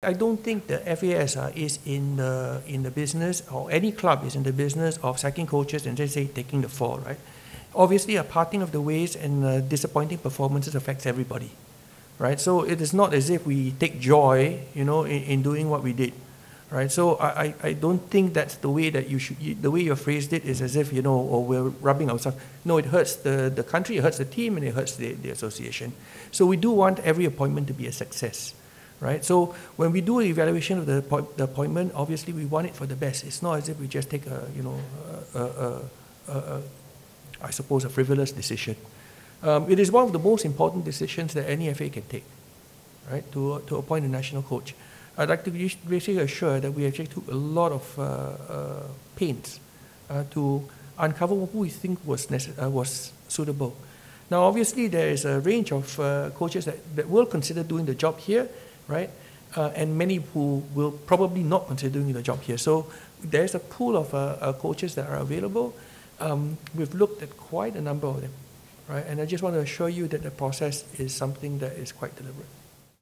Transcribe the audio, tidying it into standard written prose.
I don't think the FASR is in the business, or any club is in the business of sacking coaches and just say taking the fall, right? Obviously, a parting of the ways and disappointing performances affects everybody, right? So it is not as if we take joy, you know, in doing what we did, right? So I don't think that's the way that you should. The way you phrased it is as if, you know, or we're rubbing ourselves. No, it hurts the country, it hurts the team, and it hurts the association. So we do want every appointment to be a success. Right? So when we do an evaluation of the appointment, obviously we want it for the best. It's not as if we just take a, you know, I suppose a frivolous decision. It is one of the most important decisions that any FA can take, right? To appoint a national coach. I'd like to basically assure that we actually took a lot of pains to uncover who we think was suitable. Now, obviously, there is a range of coaches that will consider doing the job here, right? And many who will probably not consider doing the job here. So there's a pool of coaches that are available. We've looked at quite a number of them, right? And I just want to assure you that the process is something that is quite deliberate.